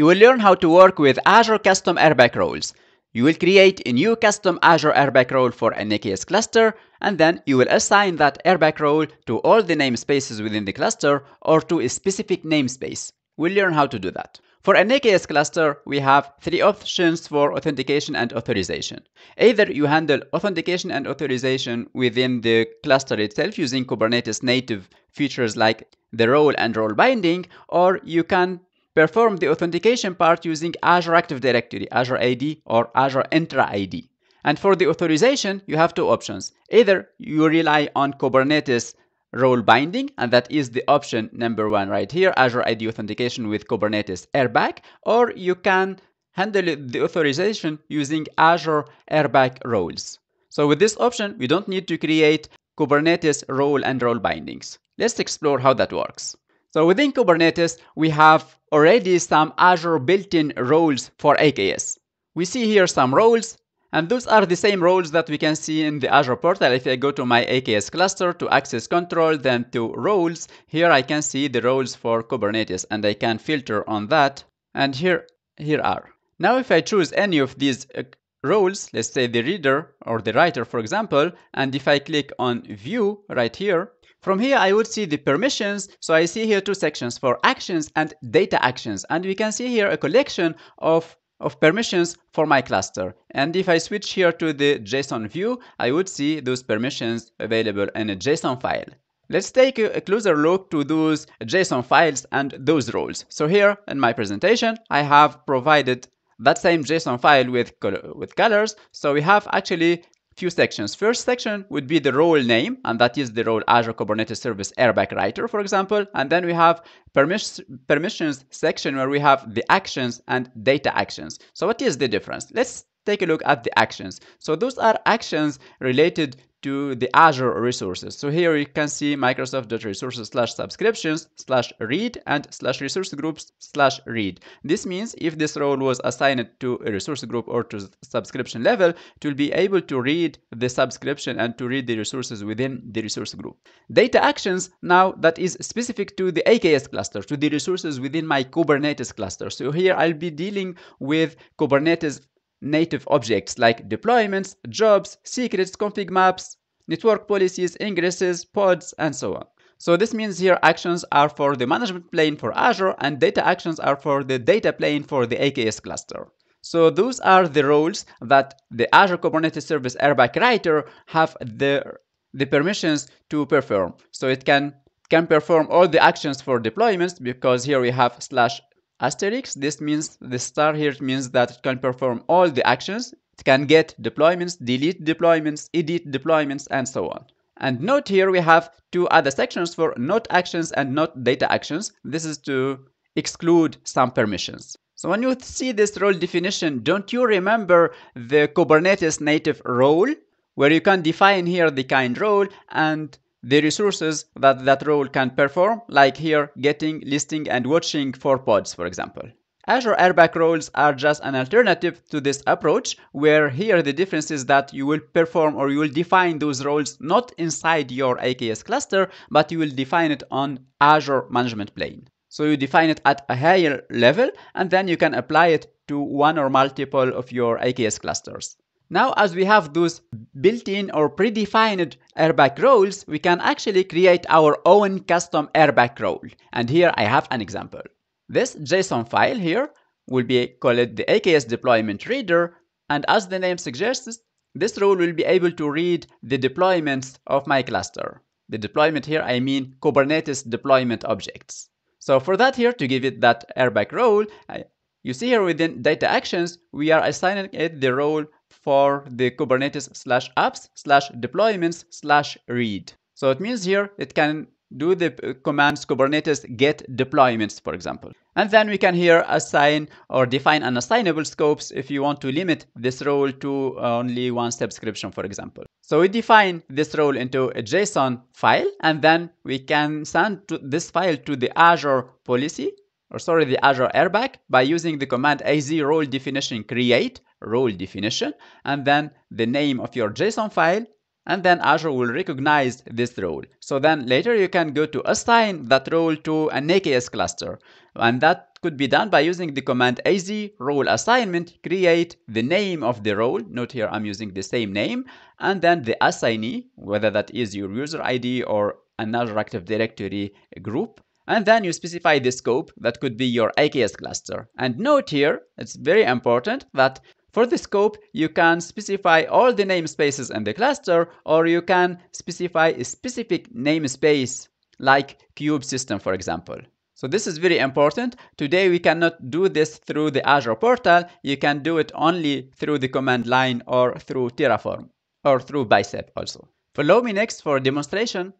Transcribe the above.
You will learn how to work with Azure custom RBAC roles. You will create a new custom Azure RBAC role for an AKS cluster, and then you will assign that RBAC role to all the namespaces within the cluster or to a specific namespace. We'll learn how to do that. For an AKS cluster, we have three options for authentication and authorization. Either you handle authentication and authorization within the cluster itself using Kubernetes native features like the role and role binding, or you can perform the authentication part using Azure Active Directory, Azure ID, or Azure Entra ID. And for the authorization, you have two options. Either you rely on Kubernetes role binding, and that is the option number one right here, Azure ID authentication with Kubernetes RBAC, or you can handle the authorization using Azure RBAC roles. So with this option, we don't need to create Kubernetes role and role bindings. Let's explore how that works. So within Kubernetes, we have already some Azure built-in roles for AKS. We see here some roles, and those are the same roles that we can see in the Azure portal. If I go to my AKS cluster, to access control, then to roles, here I can see the roles for Kubernetes, and I can filter on that, and here are. Now if I choose any of these roles, let's say the reader or the writer, for example, and if I click on view right here, from here, I would see the permissions. So I see here two sections for actions and data actions. And we can see here a collection of permissions for my cluster. And if I switch here to the JSON view, I would see those permissions available in a JSON file. Let's take a closer look to those JSON files and those roles. So here in my presentation, I have provided that same JSON file with colors. So we have actually few sections. First section would be the role name, and that is the role Azure Kubernetes Service RBAC Writer, for example. And then we have permissions section where we have the actions and data actions. So what is the difference? Let's take a look at the actions. So those are actions related to the Azure resources. So here you can see Microsoft.resources/subscriptions/read and /resource groups/read. This means if this role was assigned to a resource group or to subscription level, it will be able to read the subscription and to read the resources within the resource group. Data actions, now that is specific to the AKS cluster, to the resources within my Kubernetes cluster. So here I'll be dealing with Kubernetes native objects like deployments, jobs, secrets, config maps, network policies, ingresses, pods, and so on. So this means here actions are for the management plane for Azure and data actions are for the data plane for the AKS cluster. So those are the roles that the Azure Kubernetes Service RBAC Writer have the permissions to perform. So it can perform all the actions for deployments, because here we have /**. This means the star here means that it can perform all the actions. It can get deployments, delete deployments, edit deployments, and so on. And note here we have two other sections for not actions and not data actions. This is to exclude some permissions. So when you see this role definition, don't you remember the Kubernetes native role, where you can define here the kind role and the resources that role can perform, like here getting, listing, and watching for pods, for example. Azure RBAC roles are just an alternative to this approach, where here the difference is that you will perform or you will define those roles not inside your AKS cluster, but you will define it on Azure management plane. So you define it at a higher level, and then you can apply it to one or multiple of your AKS clusters. Now, as we have those built-in or predefined RBAC roles, we can actually create our own custom RBAC role. And here I have an example. This JSON file here will be called the AKS deployment reader. And as the name suggests, this role will be able to read the deployments of my cluster. The deployment here, I mean Kubernetes deployment objects. So for that here, to give it that RBAC role, you see here within data actions, we are assigning it the role for the Kubernetes/apps/deployments/read. So it means here it can do the commands Kubernetes get deployments, for example. And then we can here assign or define unassignable scopes if you want to limit this role to only one subscription, for example. So we define this role into a JSON file, and then we can send this file to the Azure RBAC by using the command az role definition create, role definition, and then the name of your JSON file, and then Azure will recognize this role. So then later you can go to assign that role to an AKS cluster, and that could be done by using the command az role assignment create, the name of the role, note here I'm using the same name, and then the assignee, whether that is your user ID or another Active Directory group. And then you specify the scope, that could be your AKS cluster. And note here, it's very important that for the scope, you can specify all the namespaces in the cluster, or you can specify a specific namespace like Cube System, for example. So this is very important. Today, we cannot do this through the Azure portal. You can do it only through the command line or through Terraform or through Bicep also. Follow me next for a demonstration.